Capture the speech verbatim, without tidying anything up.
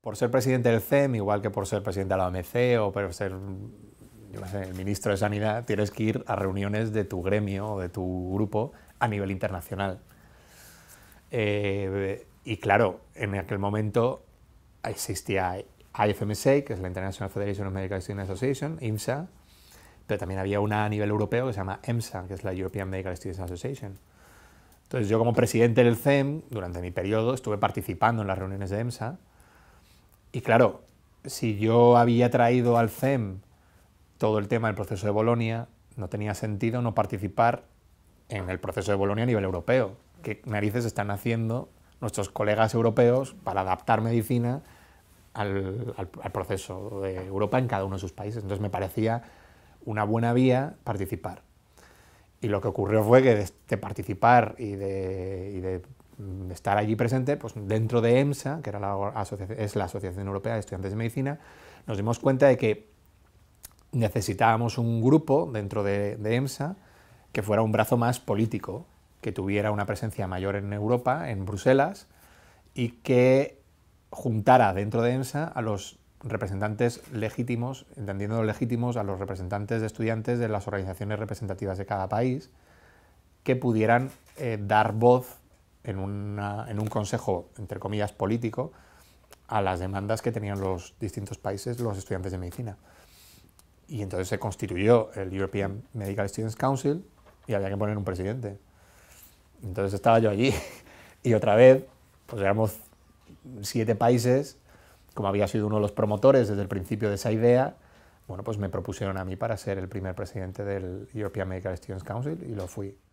Por ser presidente del C E M, igual que por ser presidente de la O M C o por ser, yo no sé, el ministro de Sanidad, tienes que ir a reuniones de tu gremio o de tu grupo a nivel internacional. Eh, y claro, en aquel momento existía I F M S A, que es la International Federation of Medical Students Association, I M S A, pero también había una a nivel europeo que se llama E M S A, que es la European Medical Students Association. Entonces yo como presidente del C E M, durante mi periodo, estuve participando en las reuniones de E M S A, y claro, si yo había traído al C E M todo el tema del proceso de Bolonia, no tenía sentido no participar en el proceso de Bolonia a nivel europeo. ¿Qué narices están haciendo nuestros colegas europeos para adaptar medicina al, al, al proceso de Europa en cada uno de sus países? Entonces me parecía una buena vía participar. Y lo que ocurrió fue que de, de participar y de, y de estar allí presente, pues dentro de E M S A, que era la, es la Asociación Europea de Estudiantes de Medicina, nos dimos cuenta de que necesitábamos un grupo dentro de, de E M S A que fuera un brazo más político, que tuviera una presencia mayor en Europa, en Bruselas, y que juntara dentro de E M S A a los representantes legítimos, entendiendo legítimos a los representantes de estudiantes de las organizaciones representativas de cada país, que pudieran eh, dar voz en, una, en un consejo, entre comillas, político, a las demandas que tenían los distintos países, los estudiantes de medicina. Y entonces se constituyó el European Medical Students Council y había que poner un presidente. Entonces estaba yo allí y otra vez, pues éramos siete países, como había sido uno de los promotores desde el principio de esa idea, bueno, pues me propusieron a mí para ser el primer presidente del European Medical Students Council y lo fui.